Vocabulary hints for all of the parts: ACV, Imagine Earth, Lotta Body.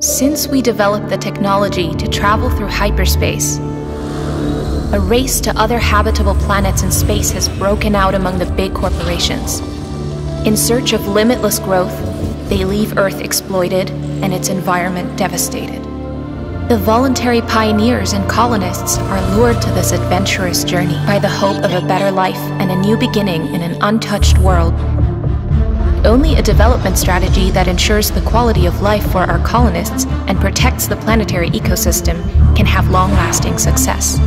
Since we developed the technology to travel through hyperspace, a race to other habitable planets in space has broken out among the big corporations. In search of limitless growth, they leave Earth exploited and its environment devastated. The voluntary pioneers and colonists are lured to this adventurous journey by the hope of a better life and a new beginning in an untouched world. Only a development strategy that ensures the quality of life for our colonists and protects the planetary ecosystem can have long-lasting success.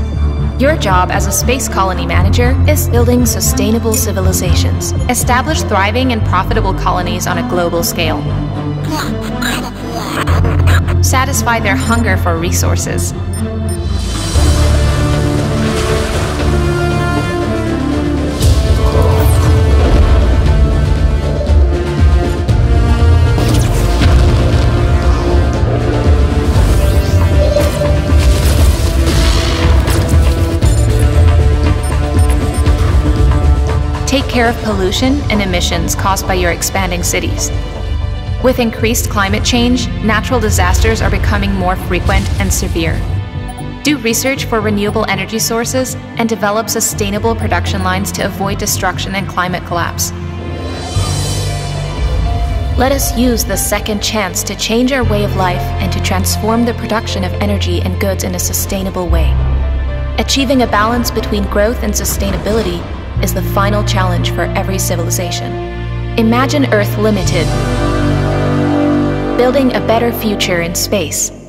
Your job as a space colony manager is building sustainable civilizations. Establish thriving and profitable colonies on a global scale. Satisfy their hunger for resources. Take care of pollution and emissions caused by your expanding cities. With increased climate change, natural disasters are becoming more frequent and severe. Do research for renewable energy sources and develop sustainable production lines to avoid destruction and climate collapse. Let us use the second chance to change our way of life and to transform the production of energy and goods in a sustainable way. Achieving a balance between growth and sustainability is the final challenge for every civilization. Imagine Earth Limited, building a better future in space.